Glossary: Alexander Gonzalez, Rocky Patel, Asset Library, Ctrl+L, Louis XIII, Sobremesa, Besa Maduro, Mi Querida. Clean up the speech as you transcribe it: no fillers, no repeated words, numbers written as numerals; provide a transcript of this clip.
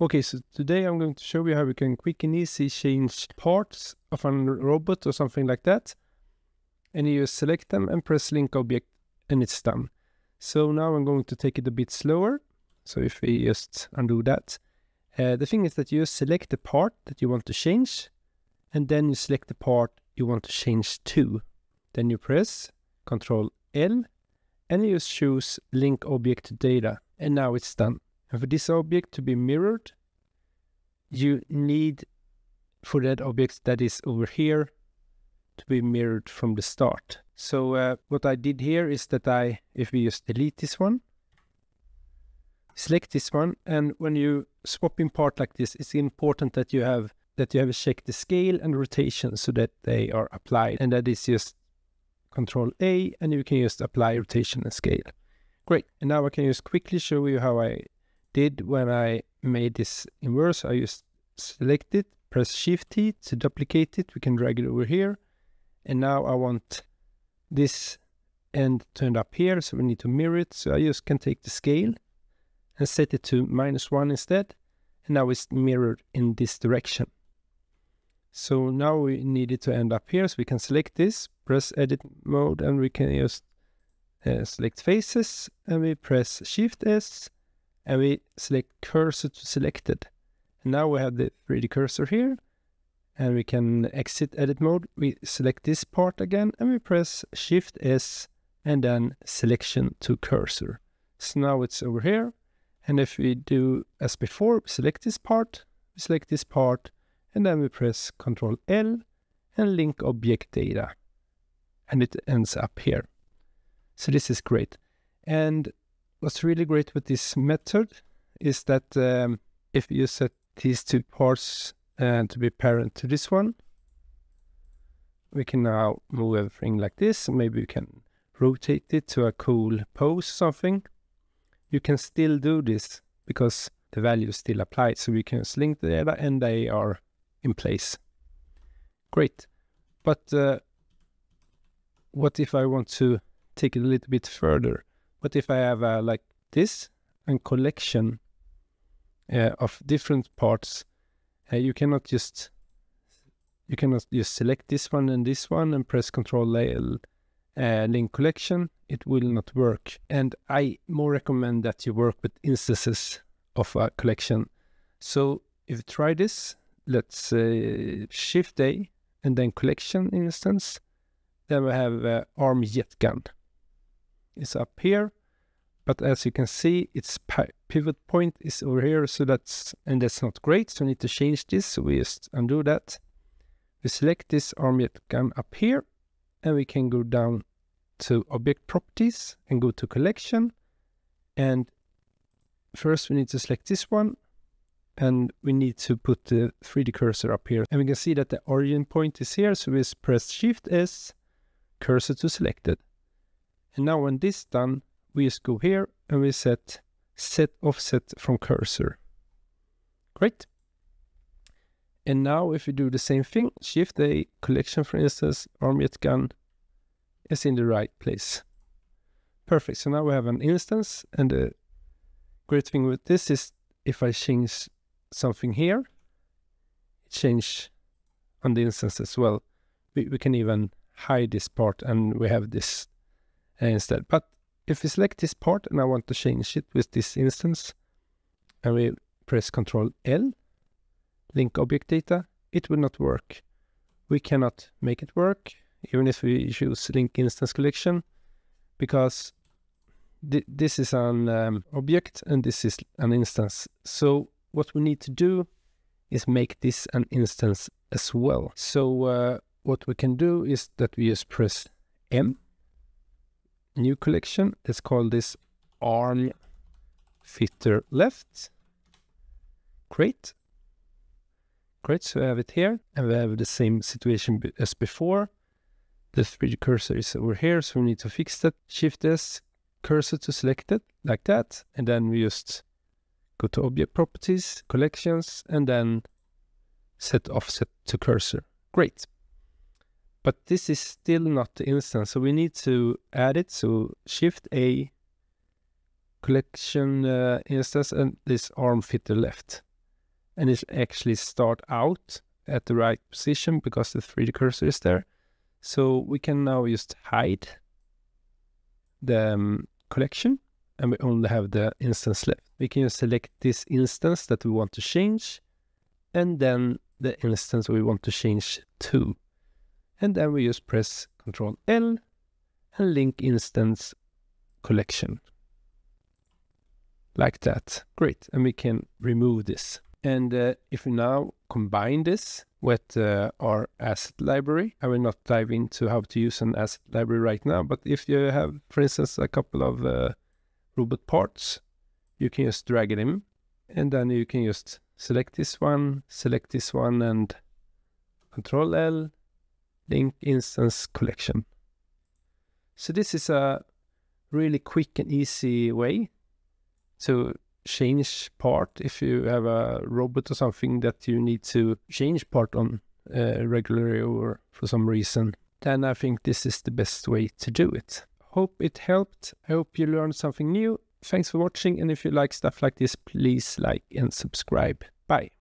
Okay, so today I'm going to show you how we can quick and easy change parts of a robot or something like that. And you just select them and press link object and it's done. So now I'm going to take it a bit slower. So if we just undo that. The thing is that you just select the part that you want to change. And then you select the part you want to change to. Then you press Ctrl+L and you just choose link object to data. And now it's done. And for this object to be mirrored, you need for that object that is over here to be mirrored from the start. So what I did here is that if we just delete this one, select this one, and when you swap in part like this, it's important that you have checked the scale and rotation so that they are applied. And that is just Ctrl+A, and you can just apply rotation and scale. Great. And now I can just quickly show you how I did when I made this inverse. I just select it, press Shift-T to duplicate it. We can drag it over here. And now I want this end turned up here, so we need to mirror it. So I just can take the scale and set it to -1 instead. And now it's mirrored in this direction. So now we need it to end up here. So we can select this, press edit mode, and we can just select faces, and we press Shift-S, and we select cursor to selected. And now we have the 3D cursor here, and we can exit edit mode. We select this part again, and we press Shift-S, and then selection to cursor. So now it's over here. And if we do as before, we select this part, and then we press Ctrl+L and link object data. And it ends up here. So this is great. And what's really great with this method is that if you set these two parts to be parent to this one, we can now move everything like this. Maybe you can rotate it to a cool pose or something. You can still do this because the value is still applied. So we can just link the data and they are in place. Great. But what if I want to take it a little bit further? But if I have like this and collection of different parts, you cannot just select this one and this one and press Ctrl+L link collection. It will not work. And I more recommend that you work with instances of a collection. So if you try this, let's Shift A and then collection instance. Then we have arm jet gun. It's up here, but as you can see, its pivot point is over here, so that's not great, so we need to change this. So we just undo that. We select this arm jet gun up here, and we can go down to object properties and go to collection. And first we need to select this one, and we need to put the 3D cursor up here, and we can see that the origin point is here, so we just press Shift-S, cursor to selected. And now when this is done, we just go here and we set offset from cursor. Great. And now if we do the same thing, Shift A, collection for instance, arm jet gun is in the right place. Perfect. So now we have an instance, and the great thing with this is if I change something here, it changes on the instance as well. We can even hide this part and we have this instead. But if we select this part and I want to change it with this instance, and we press Ctrl+L, link object data, it will not work. We cannot make it work, even if we choose link instance collection, because this is an object and this is an instance. So what we need to do is make this an instance as well. So what we can do is that we just press M, new collection. Let's call this arm fitter left. Great. Great. So we have it here, and we have the same situation as before. The 3D cursor is over here, so we need to fix that. Shift S, cursor to selected, like that. And then we just go to object properties, collections, and then set offset to cursor. Great. But this is still not the instance, so we need to add it. So Shift A, collection instance, and this arm fitter left. and it actually start out at the right position because the 3D cursor is there. So we can now just hide the collection, and we only have the instance left. We can just select this instance that we want to change, and then the instance we want to change to. And then we just press Ctrl+L and link instance collection. Like that. Great. And we can remove this. And if we now combine this with our asset library, I will not dive into how to use an asset library right now, but if you have, for instance, a couple of robot parts, you can just drag it in, and then you can just select this one, and Ctrl+L, link instance collection. So this is a really quick and easy way to change part if you have a robot or something that you need to change part on regularly or for some reason. Then I think this is the best way to do it. Hope it helped. I hope you learned something new. Thanks for watching, and if you like stuff like this, please like and subscribe. Bye.